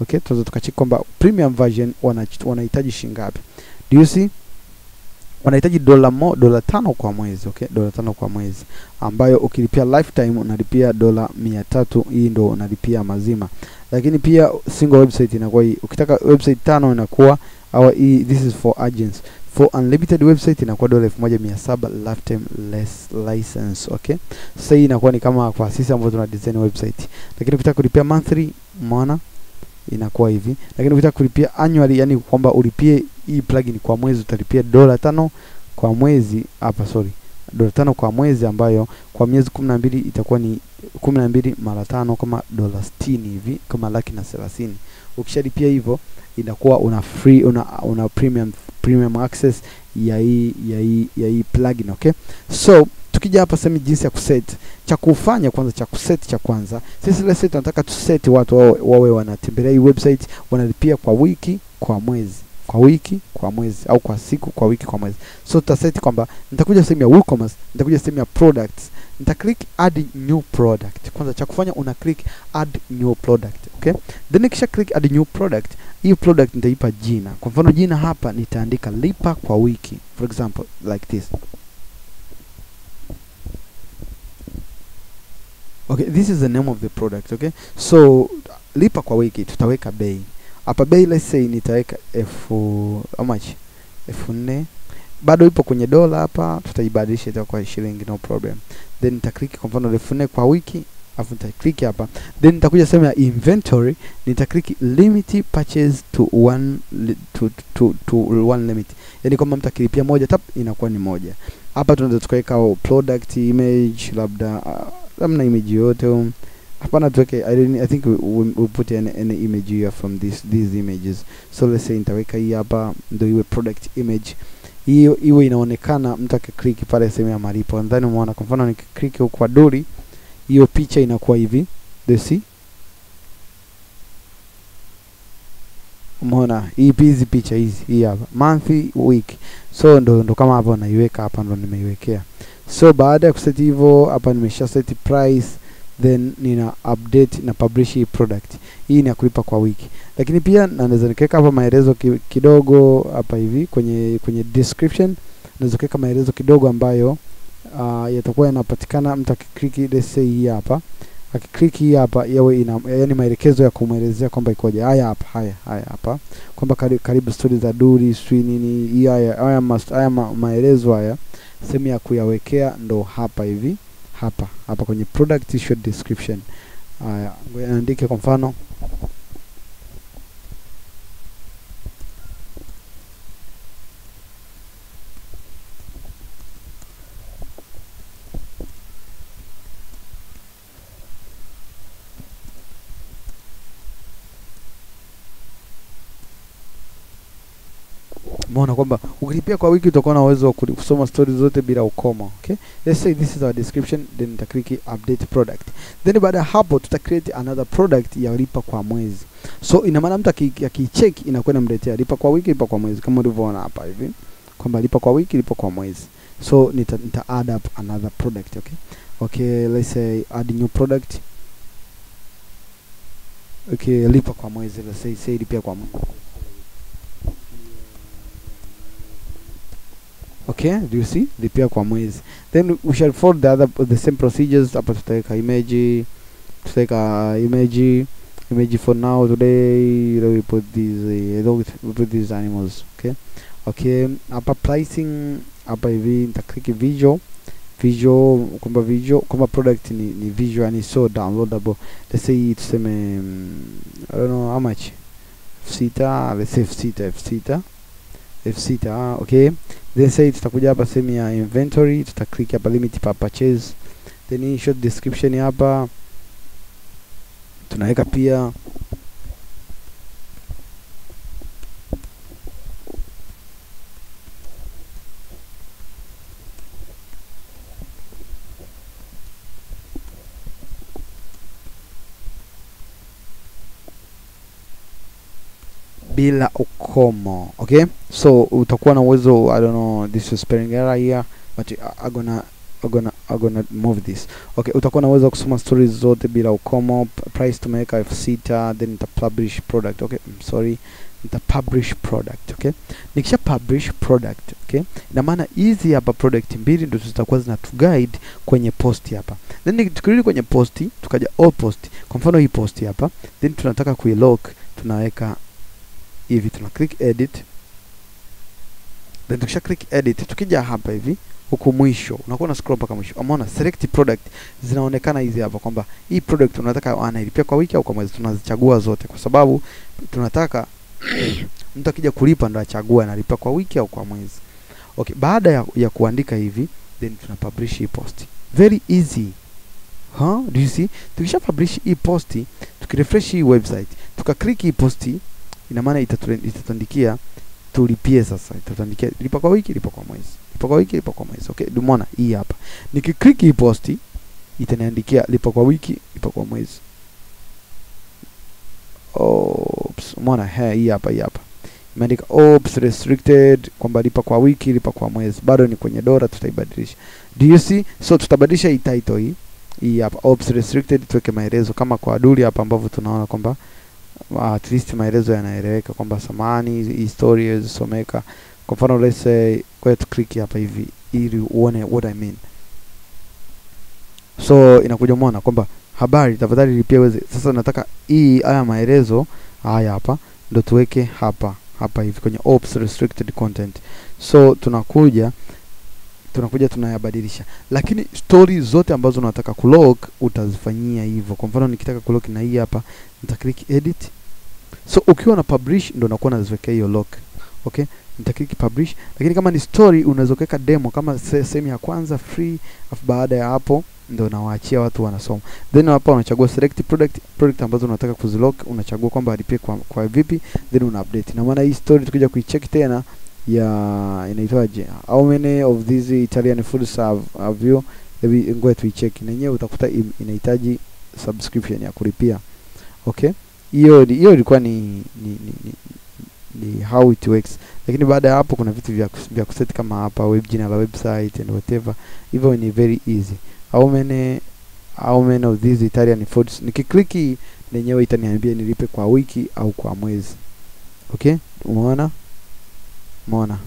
Okay, tunaweza tukacheki kwamba premium version wanahitaji shilingi ngapi. Do you see? Wanahitaji dola mo dola tano kwa mwezi. Okay, dola tano kwa mwezi, ambayo ukilipia lifetime unalipia dola mia tatu. Hii ndo unalipia mazima. Lakini pia single website inakuwa hii. Ukitaka website tano inakuwa our e, this is for agents. For unlimited website inakuwa dola elfu moja mia saba lifetime less license. Okay, sasa inakuwa ni kama kwa sisi ambao tuna design website. Lakini ukitaka kulipia monthly, umeona inakuwa hivi. Lakini ukitaka kulipia annually, yani kwamba ulipie hii plugin kwa mwezi, utalipia dola tano kwa mwezi hapa, sorry, dola tano kwa mwezi, ambayo kwa miezi kumi na mbili itakuwa ni kumi na mbili mara tano kama dola sitini hivi, kama laki na thelathini. Ukishalipia hivyo inakuwa una free una una premium premium access ya hii ya hii ya hii plugin. Okay, so tukija hapa sema jinsi ya kuset, cha kufanya kwanza cha kuset cha kwanza sisi lese tunataka tu set watu wawe, wawe wanatembelea hii website, wanalipia kwa wiki kwa mwezi kwa wiki kwa mwezi au kwa siku kwa wiki kwa mwezi. So tutaset kwamba nitakuja sehemu ya WooCommerce, nitakuja sehemu ya products, nita click add new product. Kwanza cha kufanya una click add new product. Okay, then nikisha click add new product, hii product nitaipa jina. Kwa mfano jina hapa nitaandika lipa kwa wiki, for example like this. Okay, this is the name of the product. Okay, so lipa kwa wiki tutaweka bei hapa. Bei let's say nitaweka elfu how much, elfu nne. Bado ipo kwenye dola hapa, tutaibadilisha itakuwa shilingi, no problem. Then nita click kwa mfano elfu nne kwa wiki, afu nita click hapa. Then nitakuja sehemu ya inventory, nita click limit purchase to one to to to one limit. Yaani kama mtakilipia moja tap inakuwa ni moja. Hapa tunaweza tukaweka product image labda, uh, labda image yote, But not okay. I didn't. I think we we, we put an an image here from this these images. So let's say nitaweka hii hapa ndio iwe product image. Hiyo iwe inaonekana mtu akiklik pale sehemu ya malipo. Nadhani umeona kwa mfano nikiklik huko kwa Duli, hiyo picha inakuwa hivi. See? Umeona hii hizi picha hizi hii hapa. Monthly, week. So ndo ndo kama hapo naiweka hapa ndo nimeiwekea. So baada ya kuseti hivyo hapa nimesha set price, then nina update na publish hii product. Hii ni ya kulipa kwa wiki. Lakini pia naweza nikaweka hapa maelezo kidogo hapa hivi kwenye kwenye description. Naweza kuweka maelezo kidogo ambayo uh, yatakuwa yanapatikana mtu akiklik let's say hii hapa. Akiklik hii hapa yawe ina yani maelekezo ya kumuelezea kwamba ikoje. Haya hapa, haya haya hapa. Kwamba karibu, karibu stories za Duli, swi nini, hii haya haya must haya ma, maelezo haya. Sehemu ya kuyawekea ndo hapa hivi. Hapa hapa kwenye product short description. Haya, ngoja niandike kwa mfano mbona kwamba ukilipia kwa wiki utakuwa na uwezo wa kusoma stories zote bila ukoma. Okay, let's say this is our description, then nitakliki update product, then baada hapo tuta create another product ya lipa kwa mwezi. So ina maana mtu akicheck inakuwa inamletea lipa kwa wiki, lipa kwa mwezi, kama ulivyoona hapa hivi kwamba lipa kwa wiki, lipa kwa mwezi. So nita, nita add up another product. Okay, okay, let's say add new product. Okay, lipa kwa mwezi, let's say say lipa kwa mwezi. Okay, do you see? Lipia kwa mwezi. Then we shall follow the other the same procedures. Hapa tutaweka image, tutaweka image, image for now today. We put these, uh, we put these animals. Okay, okay. Hapa pricing, hapa hivi nitakliki visual, visual kwamba visual kwamba product ni, ni visual and so downloadable. Let's say tuseme I don't know how much. F sita, let's say F sita, F sita. F sita, okay. Then say tutakuja hapa sehemu ya inventory, tutaklik hapa limit per purchase. Then in short description hapa tunaweka pia bila ukomo. Okay, so utakuwa na uwezo, I don't know, this is spelling error here, but I'm gonna I'm gonna I'm gonna move this. Okay, utakuwa na uwezo kusoma stories zote bila ukomo. Price tumeweka F sita, then nita publish product. Okay, I'm sorry, nita publish product. Okay, nikisha publish product, okay, na maana hizi hapa product mbili ndio zitakuwa zinatuguide kwenye post hapa. Then tukirudi kwenye post, tukaja all post. Kwa mfano hii post hapa, then tunataka kuilock, tunaweka hivi, tuna click edit. Then tukisha click edit, tukija hapa hivi huko mwisho unakuwa na scroll mpaka mwisho, umeona select product zinaonekana hizi hapa kwamba hii product unataka analipia kwa wiki au kwa mwezi. Tunazichagua zote kwa sababu tunataka mtu akija kulipa ndo achague analipia kwa wiki au kwa mwezi. Okay, baada ya, ya kuandika hivi then tuna publish hii post. Very easy. Huh? Do you see? Tukisha publish hii post, tukirefresh hii website, tukaklik hii post, ina maana itatuandikia tulipie sasa. Itatuandikia lipa kwa wiki, lipa kwa mwezi, lipa kwa wiki, lipa kwa mwezi. Okay, umeona hii hapa. Nikiklik hii posti itaniandikia lipa kwa wiki, lipa kwa mwezi. Oops, umeona hii hapa, hii hapa. Imeandika oops restricted kwamba lipa kwa wiki, lipa kwa mwezi. Bado ni kwenye dola, tutaibadilisha. Do you see? So tutabadilisha hii title hii. Hii hapa oops restricted, tuweke maelezo kama kwa Duli hapa ambavyo tunaona kwamba at least maelezo yanaeleweka kwamba samani stories someka. Kwa mfano let's say kwa click hapa hivi ili uone what I mean. So inakuja muona kwamba habari tafadhali lipia weze. Sasa nataka hii haya maelezo haya hapa ndo tuweke hapa hapa hivi kwenye ops restricted content. So tunakuja tunakuja tunayabadilisha, lakini stories zote ambazo unataka kulock utazifanyia hivyo. Kwa mfano nikitaka kulock na hii hapa nitaklik edit. So ukiwa na publish ndio unakuwa unaziwekea hiyo lock. Okay, nitaklik publish. Lakini kama ni story unaweza kuweka demo kama sehemu ya kwanza free, afu baada ya hapo ndio unawaachia watu wanasoma. Then hapa unachagua select product, product ambazo unataka kuzilock, unachagua kwamba alipie kwa, kwa vipi, then una update. Na maana hii story tukija kuicheck tena ya inaitwaje, how many of these Italian foods have, have you, hebu ngoja tuicheck. Na yenyewe utakuta inahitaji subscription ya kulipia. Okay? Hiyo hiyo ilikuwa ni ni, ni ni how it works. Lakini baada ya hapo kuna vitu vya vya kuset kama hapa, web jina la website and whatever. Hivyo ni very easy. How many how many of these Italian foods, nikikliki yenyewe itaniambia nilipe kwa wiki au kwa mwezi. Okay? Umeona? Umeona?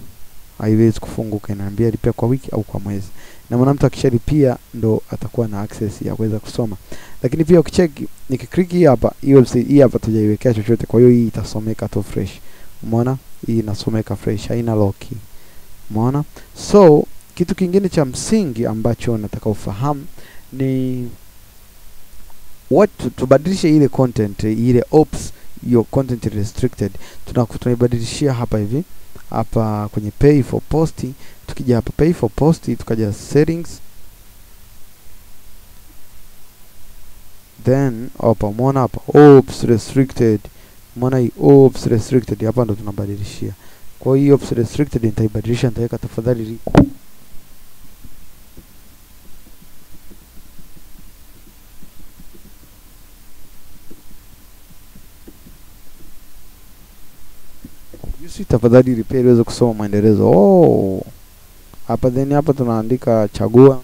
Haiwezi kufunguka, inaniambia lipe kwa wiki au kwa mwezi. Na maana mtu akishalipia ndo atakuwa na access ya kuweza kusoma. Lakini pia ukicheck, nikiklik hapa, hii website hii hapa tujaiwekea chochote, kwa hiyo hii itasomeka to fresh. Umeona? Hii inasomeka fresh, haina lock. Umeona? So kitu kingine cha msingi ambacho nataka ufahamu ni what tubadilishe ile content, ile ops, your content restricted. Tunakutaibadilishia hapa hivi. Hapa kwenye pay for post, tukija hapa pay for post, tukaja settings, then hapa umeona hapa ops restricted, umeona hii ops restricted hapa ndo tunabadilishia. Kwa hiyo ops restricted nitaibadilisha, nitaweka tafadhali si tafadhali repair iweze kusoma maendeleo. Oh. Hapa then hapa tunaandika chagua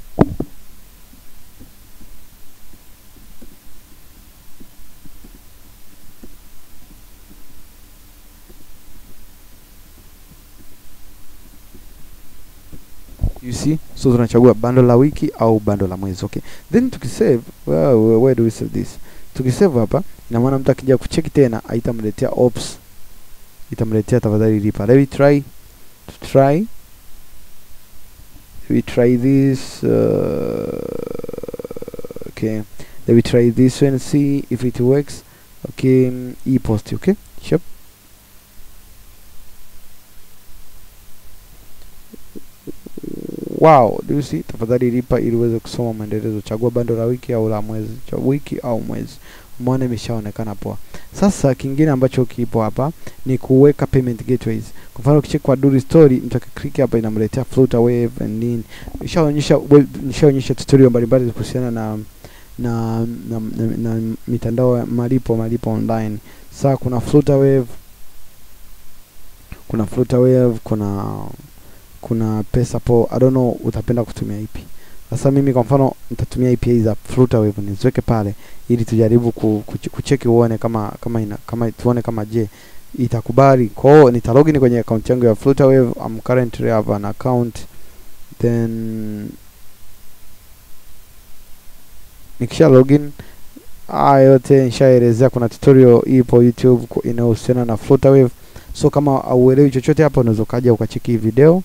you see, so tunachagua bando la wiki au bando la mwezi. Okay, then tukisave, where, where do we save this? Tukisave hapa ina maana mtu akija kucheck tena haitamletea ops, itamletea tafadhali lipa. Let me try to try let me try this uh, okay, let me try this and see if it works. Okay, e post. Okay, sure. Wow, do you see, tafadhali lipa ili uweze kusoma maendeleo, chagua bando la wiki au la mwezi, chagua wiki au mwezi. Umeona imeshaonekana poa. Sasa kingine ambacho kipo hapa ni kuweka payment gateways. Kwa mfano ukicheck kwa Duli Story, mtakiklik hapa inamletea Flutterwave and nini. Nishaonyesha nishaonyesha tutorial mbalimbali kuhusiana na na na, na, na na mitandao ya malipo malipo online. Sasa kuna Flutterwave kuna Flutterwave kuna kuna PesaPal. I don't know utapenda kutumia ipi. Sasa mimi kwa mfano nitatumia A P I za Flutterwave niziweke pale ili tujaribu ku, ku, kucheki uone kama kama ina, kama tuone kama je itakubali. Kwa hiyo nitalogin kwenye account yangu ya Flutterwave. I'm currently have an account, then nikisha login ah yote nishaelezea, kuna tutorial ipo YouTube inayohusiana na Flutterwave. So kama hauelewi chochote hapo unaweza kaja ukacheki video.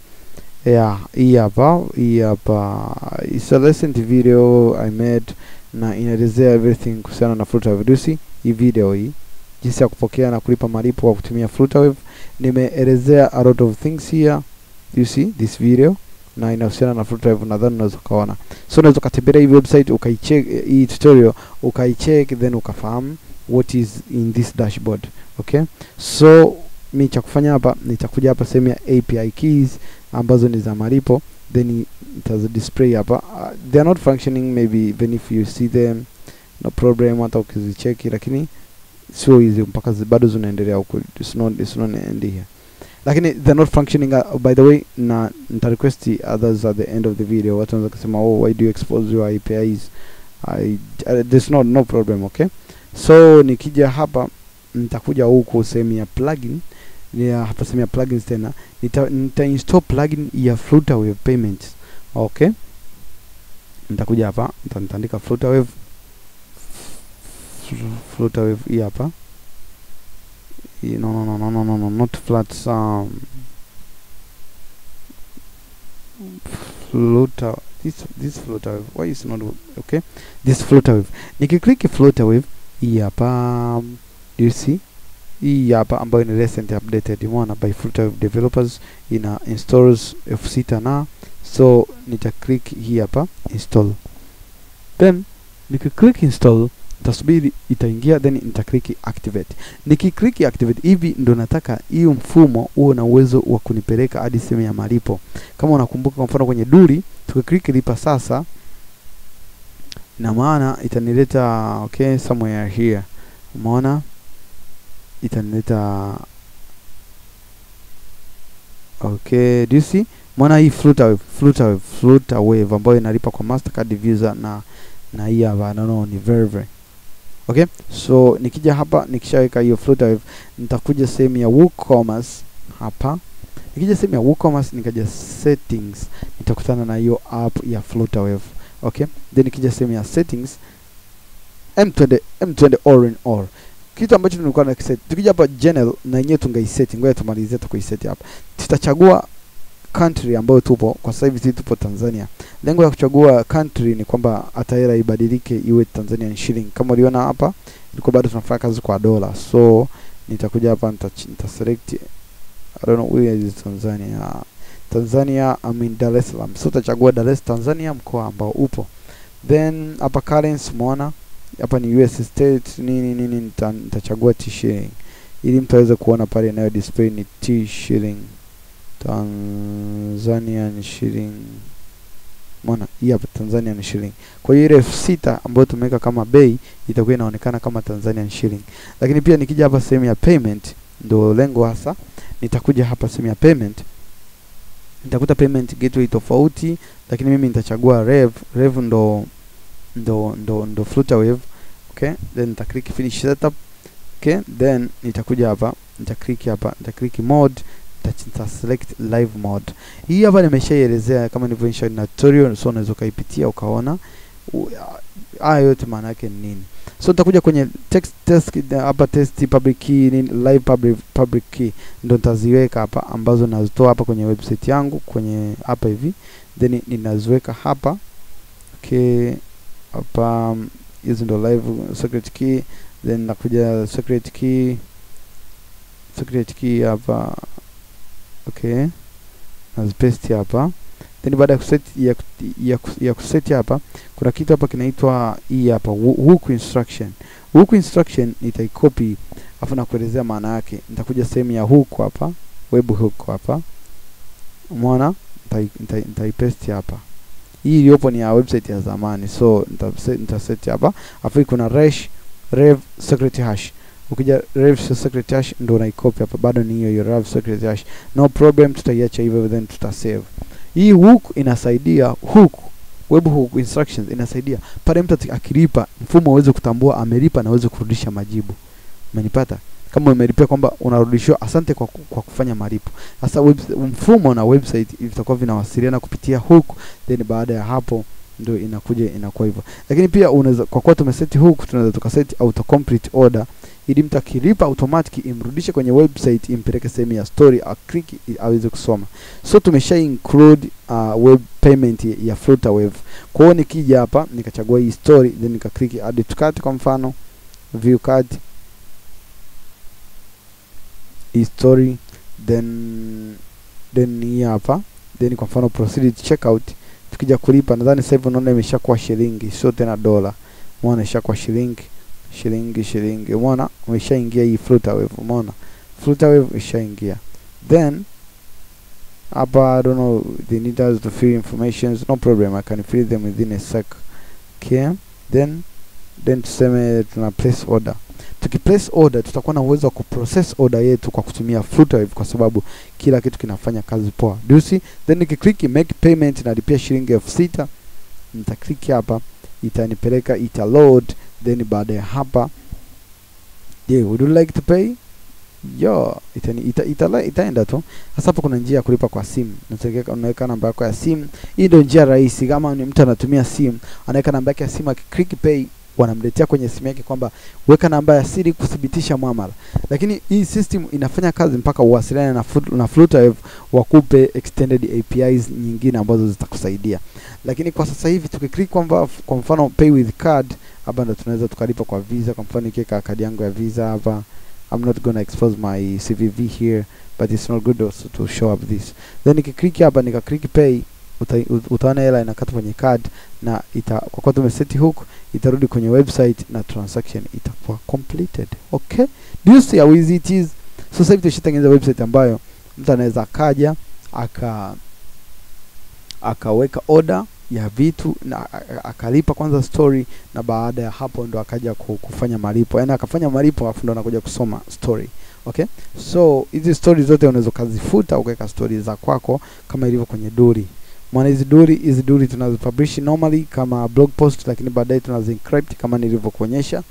Yeah, hii hapa, hii hapa is a recent video I made na inaelezea everything kuhusiana na Flutterwave. You see, hii video hii jinsi ya kupokea na kulipa malipo kwa kutumia Flutterwave, nimeelezea a lot of things here. You see this video na inahusiana na Flutterwave, nadhani unaweza kaona. So unaweza katembelea hii website ukaicheck hii tutorial, ukaicheck then ukafahamu what is in this dashboard. Okay, so mimi cha kufanya hapa nitakuja hapa sehemu ya A P I keys ambazo ni za malipo, then itazo display hapa. Uh, they are not functioning, maybe even if you see them no problem, hata ukizicheki lakini sio hizi mpaka bado zinaendelea huko. It's not it's not end here, lakini they are not functioning. Uh, by the way, na nita request others at the end of the video. Watu wanaweza kusema oh, why do you expose your A P Is? I uh, there's not no problem. Okay, so nikija hapa nitakuja huko sehemu ya plugin. Yeah, hapa sehemu ya plugins tena nita, nita install plugin ya Flutterwave payments. Okay, nitakuja hapa nitaandika Flutterwave Flutterwave hapa. No no no no no no not flat um Flutter this this Flutterwave, why is not okay, this Flutterwave. Nikiklik Flutterwave hapa, do you see hii hapa ambayo ni recent updated, umeona by Flutterwave developers, ina installs F six na. So nita click hii hapa install. Then niki click install, tasubiri itaingia, then nitakliki activate. Nikikliki activate hivi ndo nataka hiyo mfumo uwe na uwezo wa kunipeleka hadi sehemu ya malipo. Kama unakumbuka kwa mfano kwenye Duli tukiklik lipa sasa, na maana itanileta okay somewhere here. Umeona? Itanileta okay, do you see? Umeona hii Flutterwave, Flutterwave, Flutterwave ambayo inalipa kwa Mastercard, Visa na na hii hapa naona ni very very. Okay? So nikija hapa nikishaweka hiyo Flutterwave, nitakuja sehemu ya WooCommerce hapa. Nikija sehemu ya WooCommerce nikaja settings, nitakutana na hiyo app ya Flutterwave. Okay? Then nikija sehemu ya settings M twenty M twenty all in all. Kitu ambacho tulikuwa na set. Tukija hapa general na yenyewe tungai setting. Ngoja tumalizie tu kuiset hapa. Tutachagua country ambayo tupo kwa sasa hivi, tupo Tanzania. Lengo la kuchagua country ni kwamba hata hela ibadilike iwe Tanzanian shilling. Kama uliona hapa ilikuwa bado tunafanya kazi kwa dola. So nitakuja hapa nita select, I don't know where is Tanzania. Tanzania I mean Dar es Salaam. So tutachagua Dar es Salaam Tanzania, mkoa ambao upo. Then hapa currency muona hapa ni U S state nini nini, nitachagua T-shilling ili mtaweza kuona pale nayo display ni T-shilling Tanzanian shilling. Mbona hii hapa Tanzanian shilling. Kwa hiyo ile elfu sita ambayo tumeweka kama bei itakuwa inaonekana kama Tanzanian shilling. Lakini pia nikija hapa sehemu ya payment, ndio lengo hasa. Nitakuja hapa sehemu ya payment, nitakuta payment gateway tofauti, lakini mimi nitachagua Rev. Rev ndo ndo ndo, ndo Flutterwave. Okay, then nitaklik finish setup. Okay, then nitakuja hapa, nitaklik hapa, nitaklik mode, nita select live mode. Hii hapa nimeshaielezea kama nilivyoonyesha na tutorial, so unaweza kuipitia ukaona hayo yote maana yake ni nini. So nitakuja kwenye text test hapa, test public key nini, live public public key ndio nitaziweka hapa, ambazo nazitoa hapa kwenye website yangu kwenye hapa hivi, then ninaziweka hapa. Okay, hapa hizo ndio live secret key, then nakuja secret key secret key hapa. Okay, nazipaste hapa. Then baada ya kuset ya ya, ya kuset hapa, kuna kitu hapa kinaitwa hii hapa hook instruction. Hook instruction nitaicopy afu na kuelezea maana yake. Nitakuja sehemu ya hook hapa, web hook hapa. Umeona? Nitaipaste hapa. Hii iliyopo ni ya website ya zamani. So nita set hapa. Afu kuna rev rev secret hash. Ukija rev secret hash ndo unaicopy hapa, bado ni hiyo hiyo rev secret hash, no problem, tutaiacha hivyo, then tutasave. Hii hook inasaidia, hook web hook instructions inasaidia pale mtu akilipa mfumo uweze kutambua amelipa na uweze kurudisha majibu. Umenipata? Kama umelipia kwamba unarudishwa asante kwa, kwa kufanya malipo. Sasa mfumo na website vitakuwa vinawasiliana kupitia hook, then baada ya hapo ndio inakuja inakuwa hivyo. Lakini pia unaweza, kwa kuwa tumeset hook, tunaweza tukaseti auto complete order ili mtu akilipa automatic imrudishe kwenye website, impeleke sehemu ya story aklik aweze kusoma. So tumesha include uh, web payment ya Flutterwave. Kwa hiyo nikija hapa nikachagua hii story, then nikaklik add to cart, kwa mfano view cart hii story, then then hapa, then kwa mfano proceed to checkout. Tukija kulipa nadhani sasa hivi unaona imeshakuwa shilingi, sio tena dola. Unaona imeshakuwa shilingi shilingi shilingi. Umeona umeshaingia hii Flutterwave. Umeona Flutterwave imeshaingia. Then hapa I don't know they need us to fill informations, no problem, I can fill them within a sec. Okay, then then tuseme tuna place order. Tukiplace order tutakuwa na uwezo wa kuprocess order yetu kwa kutumia Flutterwave, kwa sababu kila kitu kinafanya kazi poa. Do you see? Then nikiklik make payment na lipia shilingi elfu sita, nitaklik hapa, itanipeleka ita load, then baada ya hapa je yeah, would you like to pay? Yo, itani ita ita itaenda tu. Sasa hapo kuna njia ya kulipa kwa simu. Unaweka unaweka namba yako ya simu. Hii ndio njia rahisi. Kama ni mtu anatumia simu, anaweka namba yake ya simu, akiklik pay wanamletea kwenye simu yake kwamba weka namba ya siri kudhibitisha muamala. Lakini hii system inafanya kazi mpaka uwasiliane na na Flutterwave wakupe extended A P Is nyingine ambazo zitakusaidia. Lakini kwa sasa hivi tukiklik kwamba kwa mfano pay with card, hapa ndo tunaweza tukalipa kwa Visa. Kwa mfano nikiweka kadi yangu ya Visa hapa, I'm not going to expose my C V V here but it's not good also to show up this. Then nikiklik hapa nikaklik pay, utaona hela inakatwa kwenye card, na ita, kwa kuwa tumeseti hook itarudi kwenye website na transaction itakuwa completed. Okay, do you see how easy it is? So sasa hivi tushatengeneza website ambayo mtu anaweza kaja aka akaweka order ya vitu na akalipa kwanza story, na baada ya hapo ndo akaja kufanya malipo. Yaani akafanya malipo afu ndo anakuja kusoma story. Okay, so hizi story zote unaweza kuzifuta ukaweka story za kwako kama ilivyo kwenye Duli. Mwana hizi Duli hizi Duli tunazipublish normally kama blog post, lakini baadaye tunaziencrypt kama nilivyokuonyesha,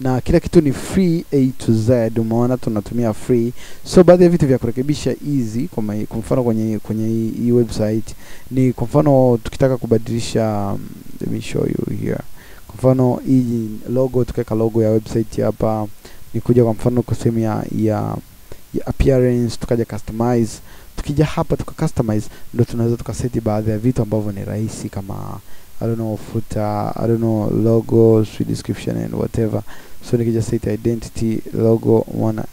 na kila kitu ni free A to Z. Umeona tunatumia free. So baadhi ya vitu vya kurekebisha easy, kwa mfano kwenye kwenye hii website ni kwa mfano tukitaka kubadilisha, um, let me show you here. Kwa mfano hii logo, tukaweka logo ya website hapa, ni kuja kwa mfano kusema ya, ya ya appearance, tukaja customize. Tukija hapa tuka customize ndio tunaweza tukaseti baadhi ya vitu ambavyo ni rahisi kama I don't know footer, I don't know logo, sweet description and whatever. So nikija set identity logo wana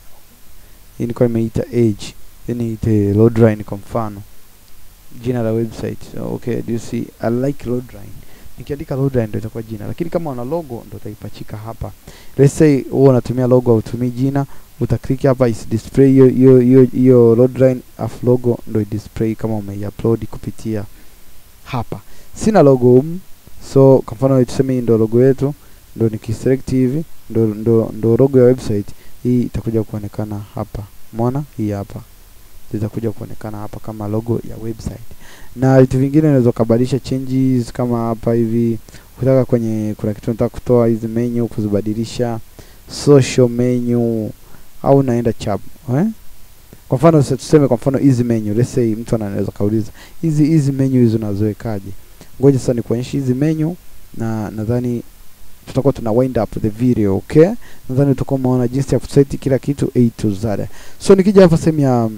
in kwa imeita age, yani ite Lordline kwa mfano, jina la website. Okay, do you see? I like Lordline. Nikiandika Lordline ndio itakuwa jina, lakini kama una logo ndio utaipachika hapa. Let's say wewe unatumia logo au utumii jina, utaklik hapa is display hiyo hiyo hiyo Lordline of logo ndio display kama umeiupload kupitia hapa. Sina logo um, so kwa mfano tuseme ndio logo yetu, ndio nikiselect hivi ndio ndio ndio logo ya website hii itakuja kuonekana hapa. Umeona hii hapa itakuja kuonekana hapa kama logo ya website. Na vitu vingine unaweza kubadilisha changes kama hapa hivi, ukitaka kwenye kuna kitu unataka kutoa hizi menu kuzibadilisha social menu au naenda chap eh? Kwa mfano tuseme kwa mfano hizi menu, let's say mtu anaweza kauliza hizi hizi menu hizo unazoekaje. Ngoja sasa nikuonyeshe hizi menu, na nadhani tutakuwa tuna wind up the video. Okay, nadhani tutakuwa umeona jinsi ya kuseti kila kitu A to Z. So nikija hapa sehemu ya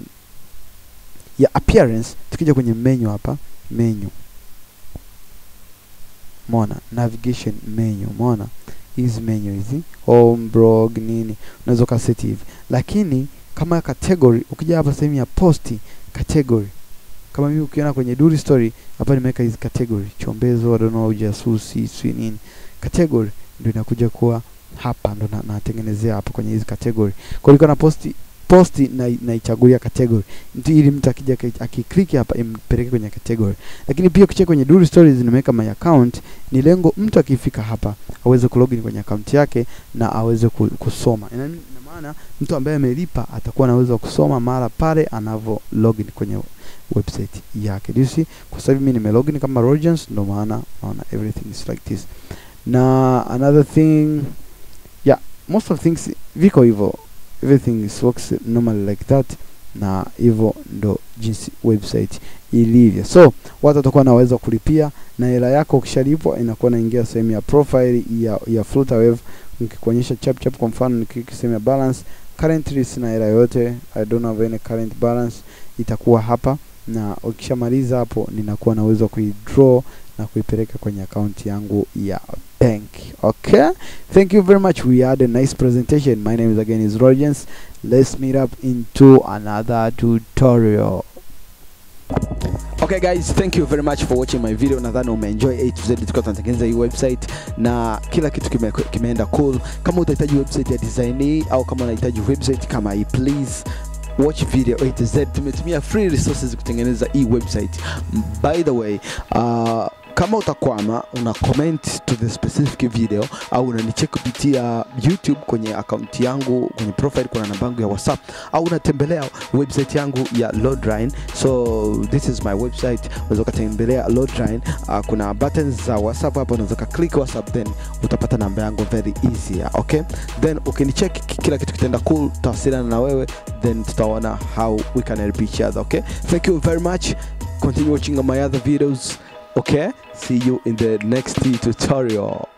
ya appearance, tukija kwenye menu hapa, menu umeona navigation menu, umeona hizi menu hizi home blog nini unaweza kuseti hivi. Lakini kama category, ukija hapa sehemu ya post category, kama mimi ukiona kwenye Duli Story hapa nimeweka hizi category chombezo, I don't know, ujasusi swi nini category, ndio inakuja kuwa hapa, ndo natengenezea hapa kwenye hizi category. Kwa hiyo kuna posti posti na naichagulia category ndio, ili mtu akija akiklik hapa impeleke kwenye category. Lakini pia ukicheka kwenye Duli Stories nimeweka my account, ni lengo mtu akifika hapa aweze kulogin kwenye account yake na aweze kusoma. Yaani maana mtu ambaye amelipa atakuwa anaweza kusoma mara pale anavo login kwenye website yake. Do you see? Kwa sababu mimi nimelogin kama Rogers, ndio maana naona everything is like this. Na another thing, yeah, most of things viko hivyo, everything is works normally like that, na hivyo ndo jinsi website ilivyo. So watu watakuwa naweza kulipia, na hela yako ukishalipwa inakuwa inaingia sehemu ya profile ya ya Flutterwave. Nikikuonyesha chap chap kwa mfano, nikisema balance, currently sina hela yote, I don't have any current balance, itakuwa hapa. Na ukishamaliza hapo ninakuwa na uwezo kuidraw na kuipeleka kwenye account yangu ya bank. Okay, thank you very much, we had a nice presentation. My name is again is Rodgens. Let's meet up into another tutorial. Okay guys, thank you very much for watching my video. Nadhani umeenjoy A to Z tukiwa tunatengeneza hii website na kila kitu kime, kimeenda cool. Kama unahitaji website ya design hii au kama unahitaji website kama hii, please watch video A to Z. Tumetumia free resources kutengeneza hii website. By the way, uh, kama utakwama una comment to the specific video au unanicheck kupitia YouTube kwenye account yangu, kwenye profile kuna namba yangu ya WhatsApp, au unatembelea website yangu ya Lordline. So this is my website, unaweza kutembelea Lordline. Uh, kuna buttons za WhatsApp hapo, unaweza click WhatsApp then utapata namba yangu very easy. Okay, then ukinicheck kila kitu kitenda cool, tutawasiliana na wewe then tutaona how we can help each other. Okay, thank you very much, continue watching my other videos. Okay, see you in the next tutorial.